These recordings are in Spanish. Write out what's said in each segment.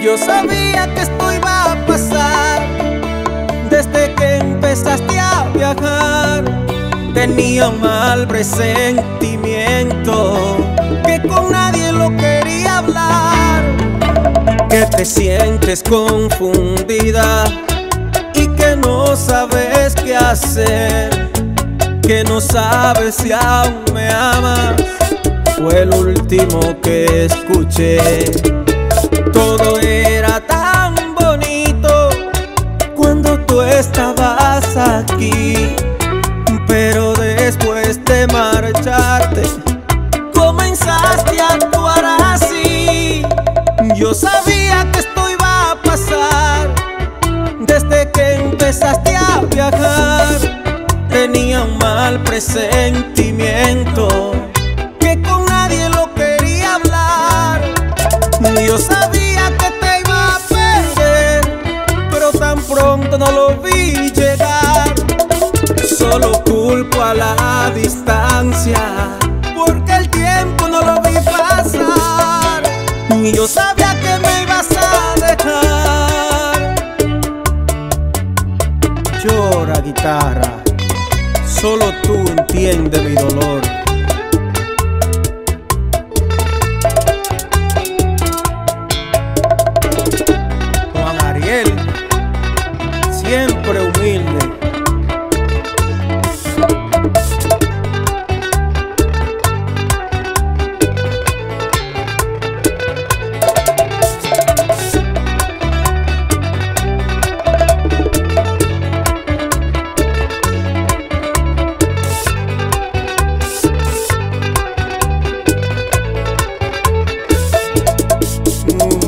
Yo sabía que esto iba a pasar. Desde que empezaste a viajar, tenía un mal presentimiento que con nadie lo quería hablar. Que te sientes confundida y que no sabes qué hacer, que no sabes si aún me amas, fue el último que escuché. Todo era tan bonito cuando tú estabas aquí, pero después de marcharte comenzaste a actuar así. Yo sabía que esto iba a pasar. Desde que empezaste a viajar, tenía un mal presentimiento que con nadie lo quería hablar. Yo sabía que te iba a perder, pero tan pronto no lo vi llegar. Solo culpo a la distancia, porque el tiempo no lo vi pasar. Yo sabía que me ibas a dejar. Llora, guitarra, solo tú entiendes mi dolor. Juan Ariel, siempre humilde.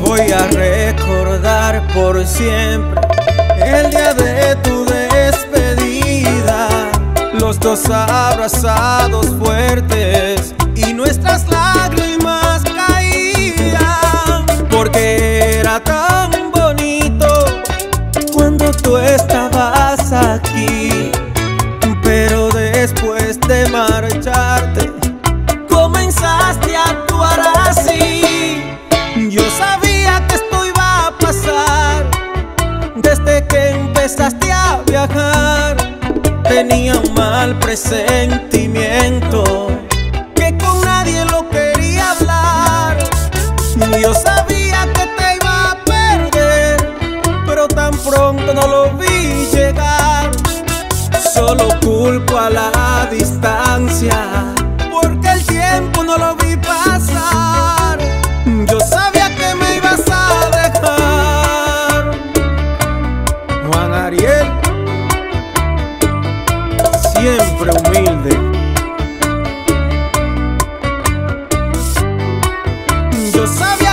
Voy a recordar por siempre el día de tu despedida, los dos abrazados fuertes y nuestras lágrimas caídas. Porque era tan bonito cuando tú estabas aquí, pero después de marcharte comenzaste a actuar así. Yo sabía empezaste a viajar, tenía un mal presentimiento que con nadie lo quería hablar. Yo sabía que te iba a perder, pero tan pronto no lo vi llegar. Solo culpo a la distancia, porque el tiempo no lo vi pasar. Yo sabía que me ibas a dejar. Ariel, siempre humilde. Yo sabía.